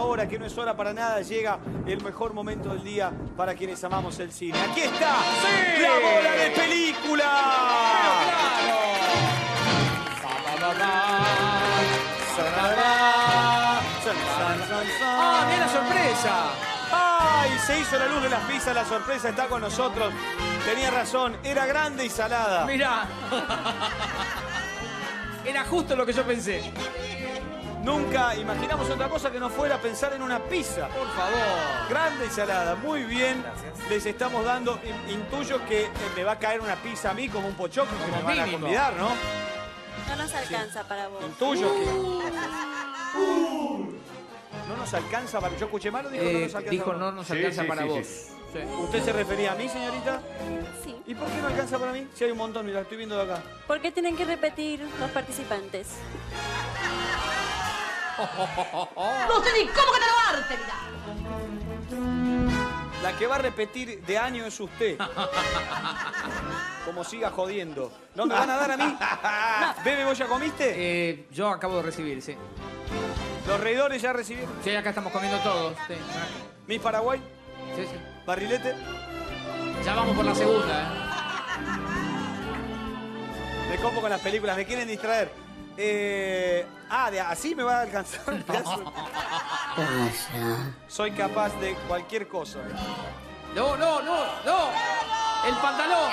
la hora, que no es hora para nada, llega el mejor momento del día para quienes amamos el cine. ¡Aquí está! ¡Sí! ¡La bola de película! ¡Pero claro! ¡Ah, mira la sorpresa! ¡Ay! Se hizo la luz de las pizzas, la sorpresa está con nosotros. Tenía razón, era grande y salada. Mirá. Era justo lo que yo pensé. Nunca imaginamos otra cosa que no fuera pensar en una pizza. Por favor. Grande y salada. Muy bien. Gracias. Les estamos dando. Intuyo que me va a caer una pizza a mí como un pochoclo que me van a convidar, ¿no? No nos alcanza para vos. Intuyo que... No nos alcanza para... ¿Yo escuché mal o dijo no nos alcanza? Dijo no nos alcanza para vos. Sí. ¿Usted se refería a mí, señorita? Sí. ¿Y por qué no alcanza para mí? Sí, hay un montón, mira, estoy viendo de acá. ¿Por qué tienen que repetir los participantes? No sé ni cómo que te lo arte. La que va a repetir de año es usted. Como siga jodiendo. ¿No me van a dar a mí? ¿Bebe, vos ya comiste? Yo acabo de recibir, sí. ¿Los reidores ya recibieron? Sí, acá estamos comiendo todos. Sí. ¿Miss Paraguay? Sí, sí. ¿Barrilete? Ya vamos por la segunda, Me copo con las películas, me quieren distraer. Así me va a alcanzar. Soy capaz de cualquier cosa. No. El pantalón.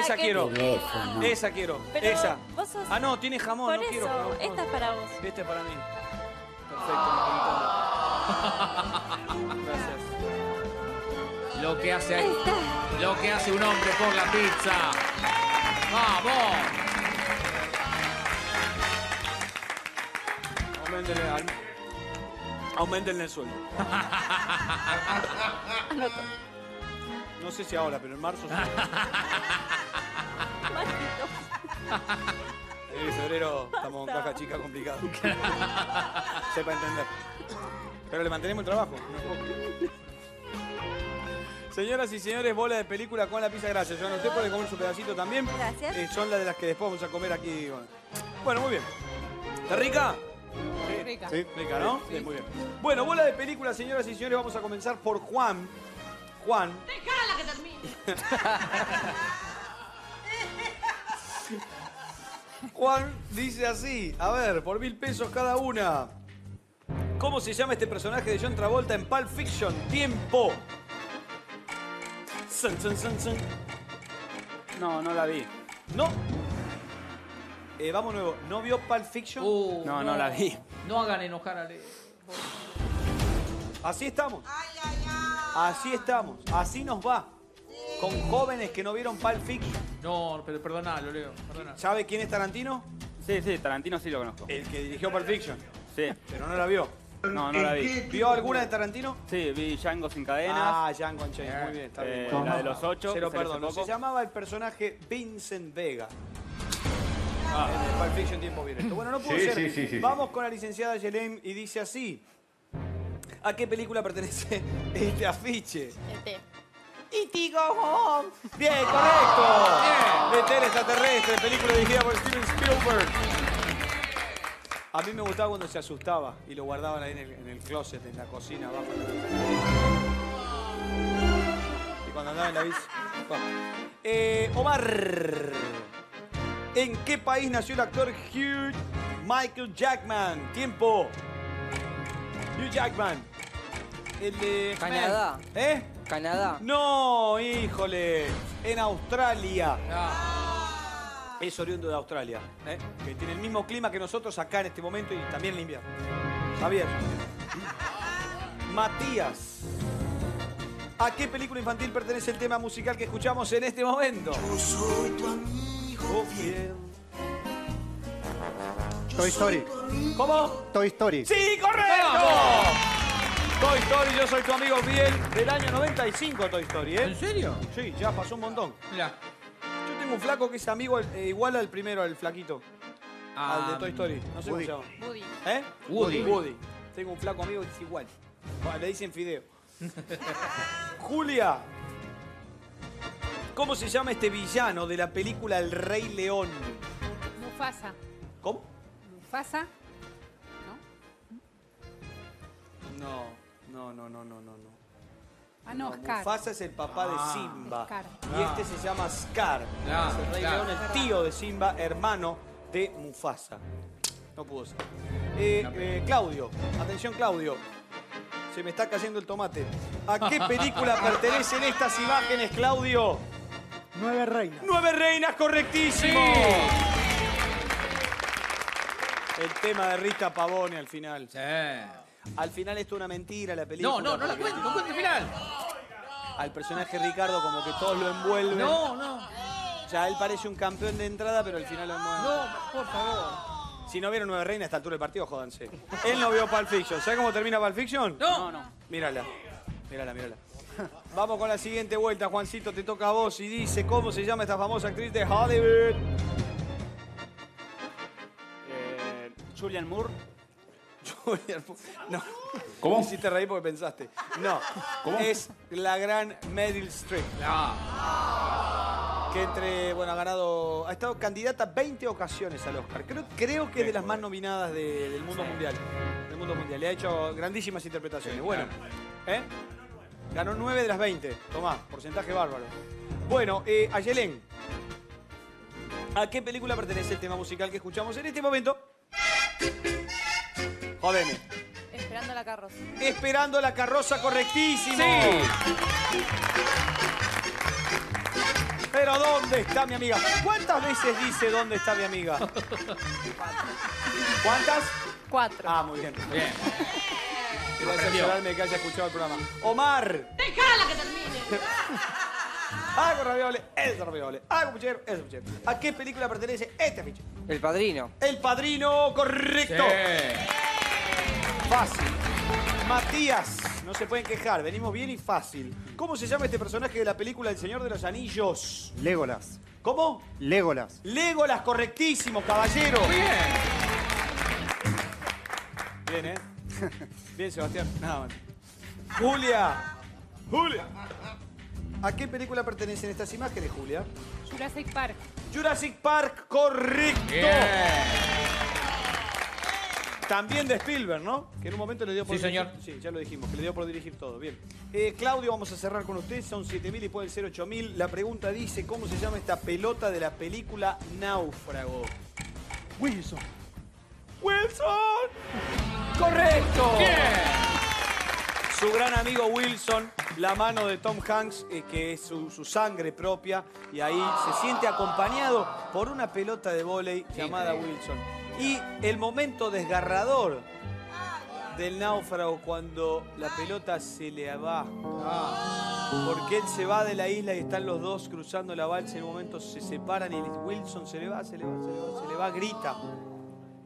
Esa quiero. Esa quiero. Esa. No, tiene jamón. No quiero. Esta es para vos. Esta es para mí. Perfecto. Gracias. Lo que hace un hombre por la pizza. Vamos. Aumenten el sueldo. No sé si ahora, pero en marzo. En febrero estamos en caja chica complicada. Sepa entender. Pero le mantenemos el trabajo. Señoras y señores, bola de película con la pizza. Gracias. Joan, usted puede comer su pedacito también. Gracias. Son las de las que después vamos a comer aquí. Bueno, muy bien. ¿Está rica? Sí, rica. Sí, rica, ¿no? Sí, muy bien. Bueno, bola de película, señoras y señores. Vamos a comenzar por Juan. Juan. ¡Dejala que termine! Juan dice así. A ver, por 1000 pesos cada una. ¿Cómo se llama este personaje de John Travolta en Pulp Fiction? Tiempo. No, no la vi. No. Vamos nuevo. ¿No vio Pulp Fiction? No, la vi. No hagan enojar a Leo. Así estamos. Así estamos. Así nos va. Con jóvenes que no vieron Pulp Fiction. No, pero perdonalo, Leo. Perdonalo. ¿Sabe quién es Tarantino? Sí, Tarantino sí lo conozco. El que dirigió Pulp Fiction. Sí. Pero no la vio. No la vi. ¿Vio alguna de Tarantino? Sí, vi Django sin cadenas. Django sin cadenas. Muy bien, está bien. La de los 8. Cero perdón. Se llamaba el personaje Vincent Vega. En el Pulp Fiction tiempo violento. Bueno, no pudo ser. Sí. Vamos con la licenciada Yelén y dice así. ¿A qué película pertenece este afiche? E.T. Go Home. Bien, correcto. E.T. el extraterrestre, película dirigida por Steven Spielberg. A mí me gustaba cuando se asustaba y lo guardaban ahí en el closet, en la cocina, abajo. Y cuando andaba en la bici. Omar. ¿En qué país nació el actor Hugh Michael Jackman? Tiempo. Hugh Jackman. El de... Canadá. ¿Eh? Canadá. No, híjole. En Australia. No. Es oriundo de Australia. Que tiene el mismo clima que nosotros acá en este momento y también el invierno. Javier. Matías. ¿A qué película infantil pertenece el tema musical que escuchamos en este momento? Yo soy tu amigo. Toy Story. ¿Cómo? Toy Story. ¡Sí, correcto! ¡Vamos! Toy Story, yo soy tu amigo fiel, del año 95 Toy Story, ¿eh? ¿En serio? Sí, ya pasó un montón. Mirá. Yo tengo un flaco que es amigo igual al primero, al flaquito. Al de Toy Story. No sé cómo se llama. Woody. ¿Eh? Woody. Tengo un flaco amigo que es igual. Le dicen fideo. Julia. ¿Cómo se llama este villano de la película El Rey León? Mufasa. ¿Cómo? Mufasa. No. Ah, no, Scar. Mufasa es el papá de Simba. Scar. Y este se llama Scar. Es el Rey León, el tío de Simba, hermano de Mufasa. No pudo ser. Claudio, atención Claudio. Se me está cayendo el tomate. ¿A qué película pertenecen estas imágenes, Claudio? Nueve reinas. Nueve reinas, correctísimo. Sí. El tema de Rita Pavone al final. Sí. Al final esto es una mentira, la película. No la cuentes, no cuentes el final. Al personaje Ricardo como que todos lo envuelven. No. Ya él parece un campeón de entrada, pero al final lo envuelven. No, por favor. Si no vieron Nueve Reinas a esta altura del partido, jódanse. Él no vio Pulp Fiction. ¿Sabes cómo termina Pulp Fiction? No. Mírala. Vamos con la siguiente vuelta, Juancito, te toca a vos. Y dice, ¿cómo se llama esta famosa actriz de Hollywood? Julianne Moore. No. ¿Cómo? Me hiciste reír porque pensaste. No. ¿Cómo? Es la gran Meryl Streep. Que entre, bueno, ha estado candidata 20 ocasiones al Oscar. Creo que es de las más nominadas del mundo mundial. Le ha hecho grandísimas interpretaciones. Bueno, ¿eh? Ganó 9 de las 20. Tomá, porcentaje bárbaro. Bueno, Ayelén. ¿A qué película pertenece el tema musical que escuchamos en este momento? Jodeme. Esperando la carroza. Esperando la carroza, correctísimo. Sí. Pero ¿dónde está mi amiga? ¿Cuántas veces dice dónde está mi amiga? 4. ¿Cuántas? 4. Ah, muy bien. Bien. Gracias por darme que haya escuchado el programa. Omar. Déjala que termine. Hago raviole, es raviole. Hago puchero, es puchero. ¿A qué película pertenece este fichero? El Padrino. El Padrino, correcto. Sí. Fácil. Matías, no se pueden quejar, venimos bien y fácil. ¿Cómo se llama este personaje de la película El Señor de los Anillos? Légolas. ¿Cómo? Légolas. Légolas, correctísimo, caballero. Muy bien. Bien, Bien, Sebastián. Nada más. Julia. ¿A qué película pertenecen estas imágenes, Julia? Jurassic Park. Jurassic Park, correcto. Bien. También de Spielberg, ¿no? Que en un momento le dio por dirigir. Sí, señor. Sí, ya lo dijimos, que le dio por dirigir todo. Bien. Claudio, vamos a cerrar con usted. Son 7.000 y pueden ser 8.000. La pregunta dice, ¿cómo se llama esta pelota de la película Náufrago? Wilson. ¡Wilson! ¡Correcto! ¡Bien! Su gran amigo Wilson, la mano de Tom Hanks, que es su sangre propia. Y ahí se siente acompañado por una pelota de vóley llamada Wilson. Y el momento desgarrador del náufrago cuando la pelota se le va. Porque él se va de la isla y están los dos cruzando la balsa. En un momento se separan y Wilson se le va, grita.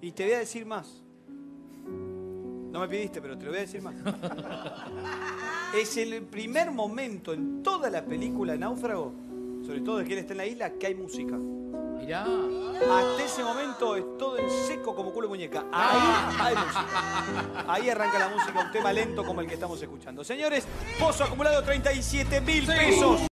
Y te voy a decir más. No me pidiste, pero te lo voy a decir más. Es el primer momento en toda la película Náufrago, sobre todo de quien está en la isla, que hay música. Mirá. Hasta ese momento es todo en seco como culo de muñeca. Ahí hay música. Ahí arranca la música, un tema lento como el que estamos escuchando. Señores, pozo acumulado 37.000 pesos.